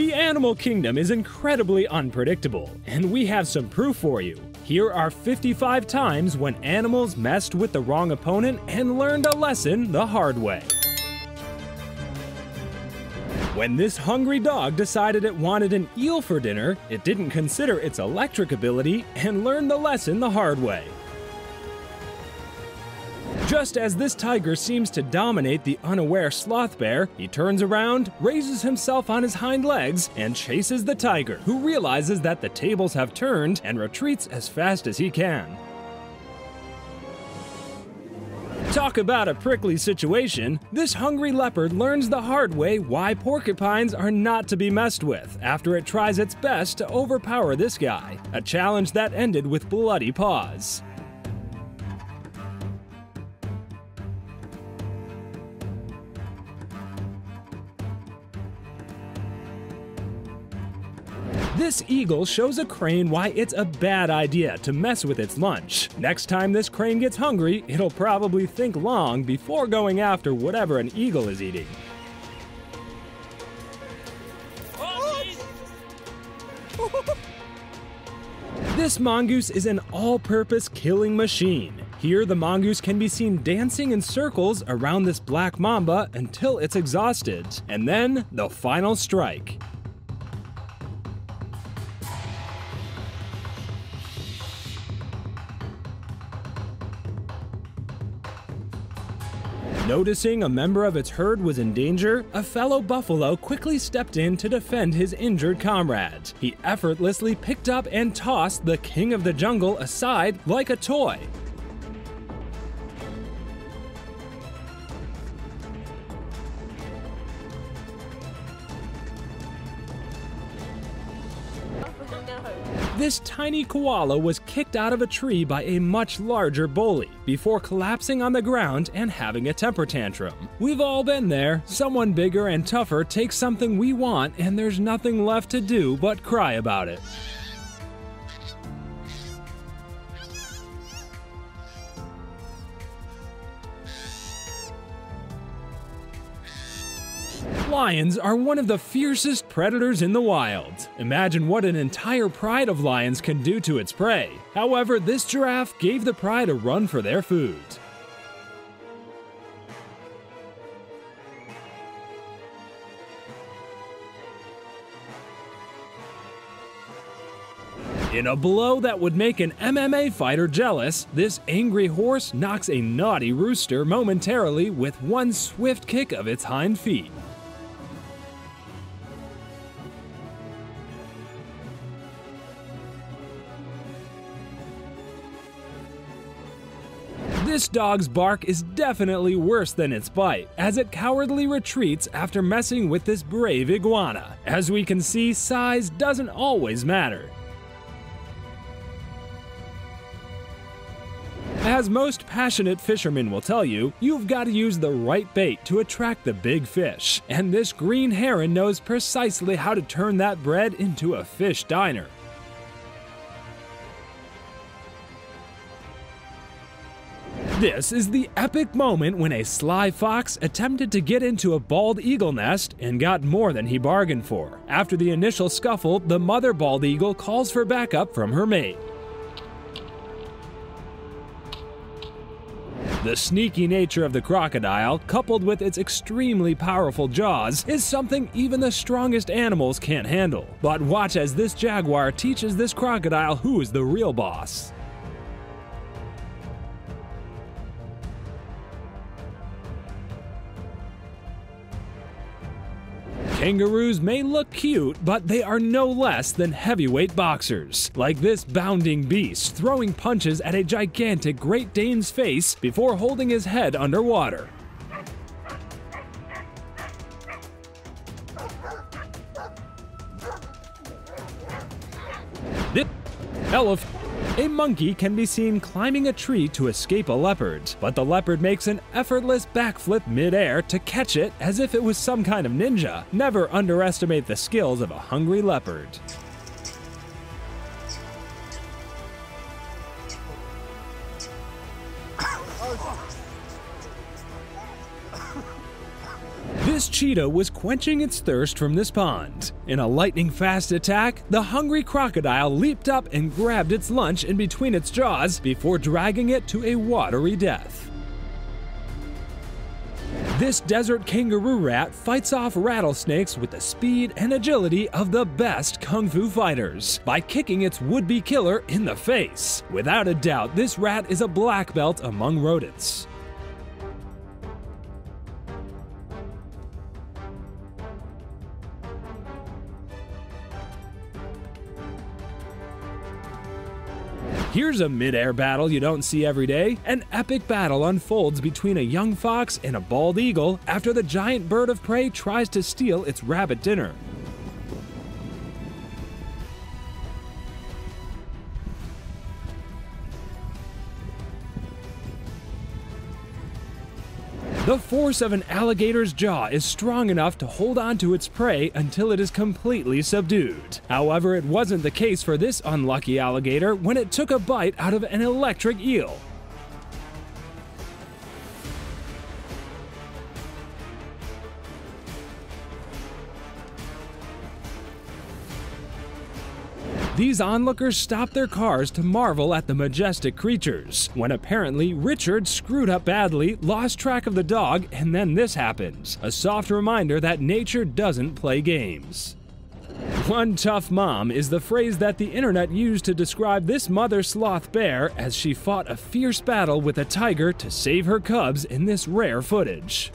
The animal kingdom is incredibly unpredictable, and we have some proof for you. Here are 55 times when animals messed with the wrong opponent and learned a lesson the hard way. When this hungry dog decided it wanted an eel for dinner, it didn't consider its electric ability and learned the lesson the hard way. Just as this tiger seems to dominate the unaware sloth bear, he turns around, raises himself on his hind legs, and chases the tiger, who realizes that the tables have turned and retreats as fast as he can. Talk about a prickly situation, this hungry leopard learns the hard way why porcupines are not to be messed with after it tries its best to overpower this guy, a challenge that ended with bloody paws. This eagle shows a crane why it's a bad idea to mess with its lunch. Next time this crane gets hungry, it'll probably think long before going after whatever an eagle is eating. This mongoose is an all-purpose killing machine. Here, the mongoose can be seen dancing in circles around this black mamba until it's exhausted, and then the final strike. Noticing a member of its herd was in danger, a fellow buffalo quickly stepped in to defend his injured comrade. He effortlessly picked up and tossed the king of the jungle aside like a toy. This tiny koala was kicked out of a tree by a much larger bully before collapsing on the ground and having a temper tantrum. We've all been there. Someone bigger and tougher takes something we want and there's nothing left to do but cry about it. Lions are one of the fiercest predators in the wild. Imagine what an entire pride of lions can do to its prey. However, this giraffe gave the pride a run for their food. In a blow that would make an MMA fighter jealous, this angry horse knocks a naughty rooster momentarily with one swift kick of its hind feet. This dog's bark is definitely worse than its bite, as it cowardly retreats after messing with this brave iguana. As we can see, size doesn't always matter. As most passionate fishermen will tell you, you've got to use the right bait to attract the big fish, and this green heron knows precisely how to turn that bread into a fish diner. This is the epic moment when a sly fox attempted to get into a bald eagle nest and got more than he bargained for. After the initial scuffle, the mother bald eagle calls for backup from her mate. The sneaky nature of the crocodile, coupled with its extremely powerful jaws, is something even the strongest animals can't handle. But watch as this jaguar teaches this crocodile who is the real boss. Kangaroos may look cute, but they are no less than heavyweight boxers, like this bounding beast throwing punches at a gigantic Great Dane's face before holding his head underwater. This elephant. A monkey can be seen climbing a tree to escape a leopard, but the leopard makes an effortless backflip midair to catch it as if it was some kind of ninja. Never underestimate the skills of a hungry leopard. This cheetah was quenching its thirst from this pond. In a lightning-fast attack, the hungry crocodile leaped up and grabbed its lunch in between its jaws before dragging it to a watery death. This desert kangaroo rat fights off rattlesnakes with the speed and agility of the best kung fu fighters by kicking its would-be killer in the face. Without a doubt, this rat is a black belt among rodents. Here's a mid-air battle you don't see every day. An epic battle unfolds between a young fox and a bald eagle after the giant bird of prey tries to steal its rabbit dinner. The force of an alligator's jaw is strong enough to hold on to its prey until it is completely subdued. However, it wasn't the case for this unlucky alligator when it took a bite out of an electric eel. These onlookers stopped their cars to marvel at the majestic creatures, when apparently Richard screwed up badly, lost track of the dog, and then this happens, a soft reminder that nature doesn't play games. "One tough mom" is the phrase that the internet used to describe this mother sloth bear as she fought a fierce battle with a tiger to save her cubs in this rare footage.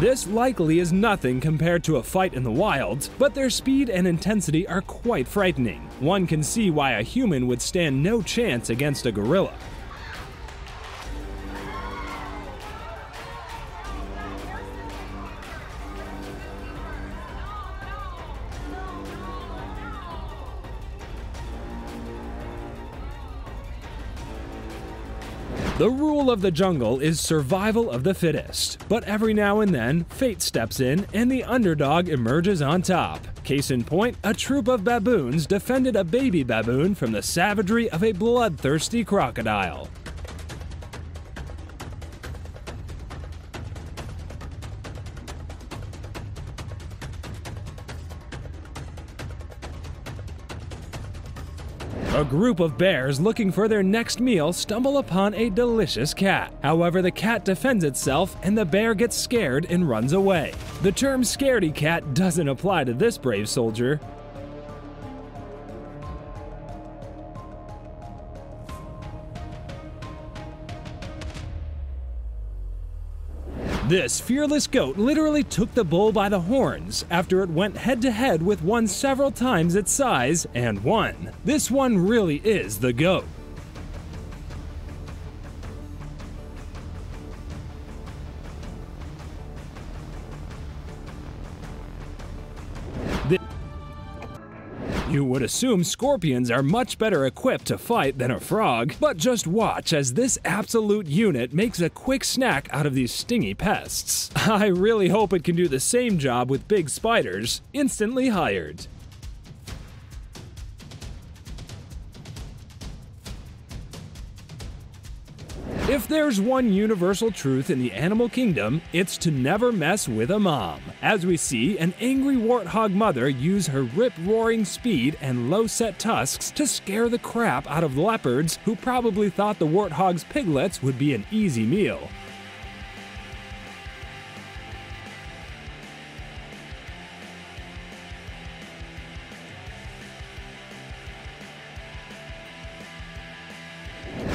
This likely is nothing compared to a fight in the wild, but their speed and intensity are quite frightening. One can see why a human would stand no chance against a gorilla. The rule of the jungle is survival of the fittest, but every now and then, fate steps in and the underdog emerges on top. Case in point, a troop of baboons defended a baby baboon from the savagery of a bloodthirsty crocodile. A group of bears looking for their next meal stumble upon a delicious cat. However, the cat defends itself and the bear gets scared and runs away. The term "scaredy cat" doesn't apply to this brave soldier. This fearless goat literally took the bull by the horns after it went head-to-head with one several times its size and won. This one really is the goat. You would assume scorpions are much better equipped to fight than a frog, but just watch as this absolute unit makes a quick snack out of these stingy pests. I really hope it can do the same job with big spiders. Instantly hired. If there's one universal truth in the animal kingdom, it's to never mess with a mom. As we see, an angry warthog mother use her rip-roaring speed and low-set tusks to scare the crap out of leopards who probably thought the warthog's piglets would be an easy meal.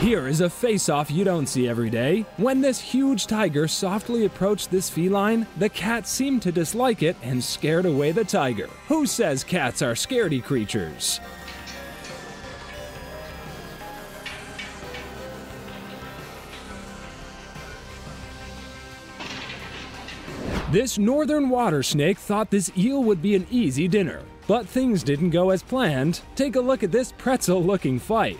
Here is a face-off you don't see every day. When this huge tiger softly approached this feline, the cat seemed to dislike it and scared away the tiger. Who says cats are scaredy creatures? This northern water snake thought this eel would be an easy dinner, but things didn't go as planned. Take a look at this pretzel-looking fight.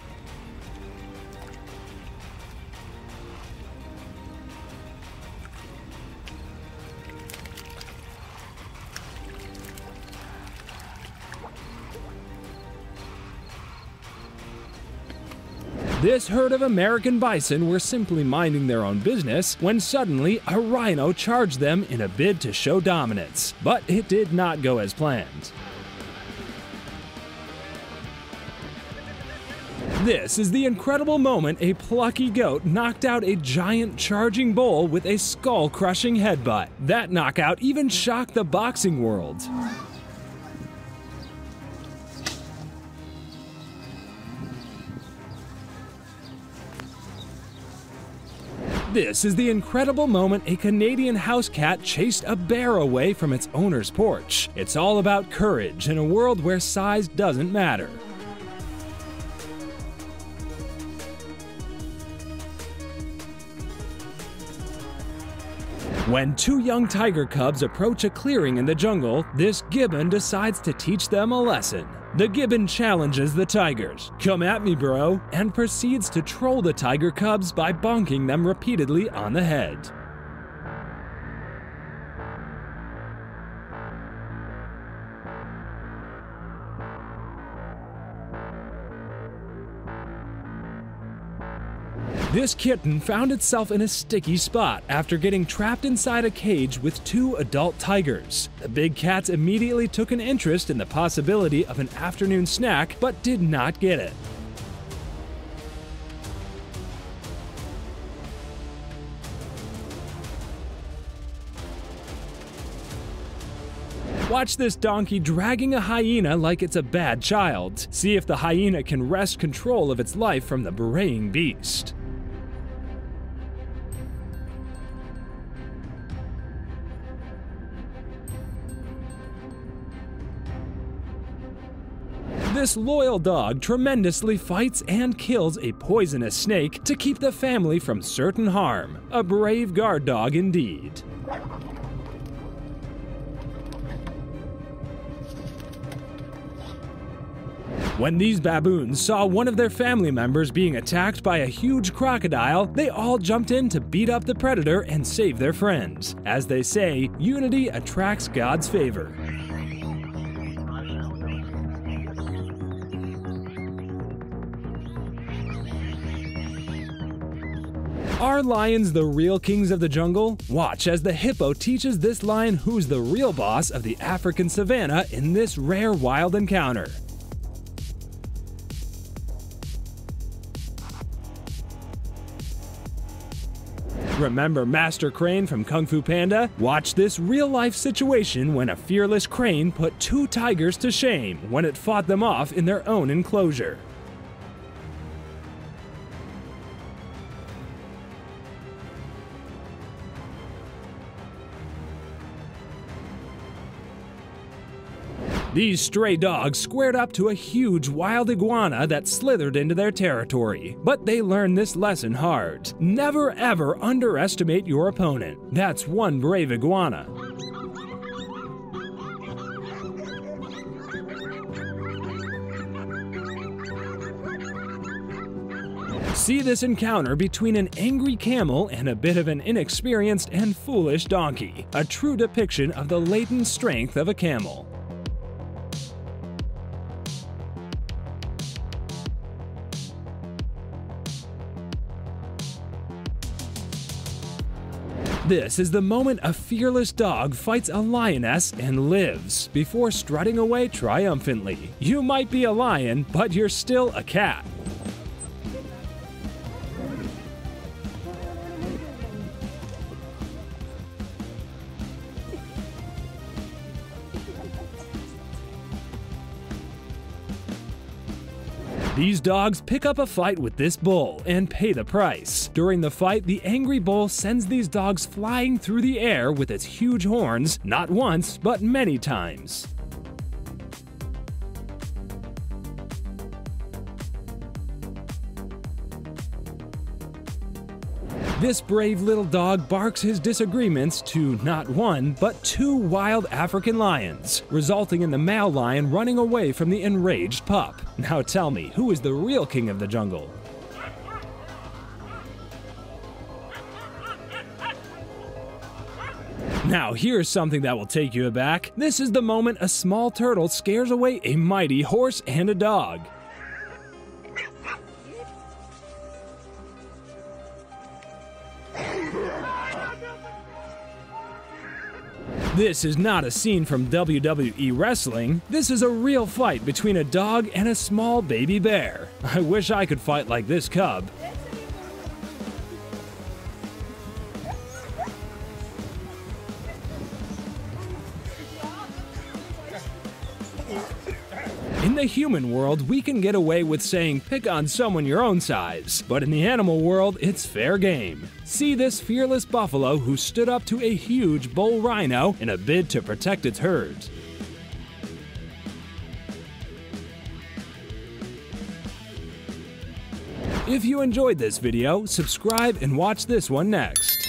This herd of American bison were simply minding their own business when suddenly a rhino charged them in a bid to show dominance, but it did not go as planned. This is the incredible moment a plucky goat knocked out a giant charging bull with a skull-crushing headbutt. That knockout even shocked the boxing world. This is the incredible moment a Canadian house cat chased a bear away from its owner's porch. It's all about courage in a world where size doesn't matter. When two young tiger cubs approach a clearing in the jungle, this gibbon decides to teach them a lesson. The gibbon challenges the tigers, "Come at me, bro," and proceeds to troll the tiger cubs by bonking them repeatedly on the head. This kitten found itself in a sticky spot after getting trapped inside a cage with two adult tigers. The big cats immediately took an interest in the possibility of an afternoon snack, but did not get it. Watch this donkey dragging a hyena like it's a bad child. See if the hyena can wrest control of its life from the braying beast. This loyal dog tremendously fights and kills a poisonous snake to keep the family from certain harm. A brave guard dog indeed. When these baboons saw one of their family members being attacked by a huge crocodile, they all jumped in to beat up the predator and save their friends. As they say, unity attracts God's favor. Are lions the real kings of the jungle? Watch as the hippo teaches this lion who's the real boss of the African savanna in this rare wild encounter. Remember Master Crane from Kung Fu Panda? Watch this real-life situation when a fearless crane put two tigers to shame when it fought them off in their own enclosure. These stray dogs squared up to a huge wild iguana that slithered into their territory, but they learned this lesson hard. Never ever underestimate your opponent. That's one brave iguana. See this encounter between an angry camel and a bit of an inexperienced and foolish donkey, a true depiction of the latent strength of a camel. This is the moment a fearless dog fights a lioness and lives, before strutting away triumphantly. You might be a lion, but you're still a cat. These dogs pick up a fight with this bull and pay the price. During the fight, the angry bull sends these dogs flying through the air with its huge horns, not once, but many times. This brave little dog barks his disagreements to not one, but two wild African lions, resulting in the male lion running away from the enraged pup. Now tell me, who is the real king of the jungle? Now here's something that will take you aback. This is the moment a small turtle scares away a mighty horse and a dog. This is not a scene from WWE wrestling. This is a real fight between a dog and a small baby bear. I wish I could fight like this cub. In the human world, we can get away with saying pick on someone your own size, but in the animal world, it's fair game. See this fearless buffalo who stood up to a huge bull rhino in a bid to protect its herds. If you enjoyed this video, subscribe and watch this one next.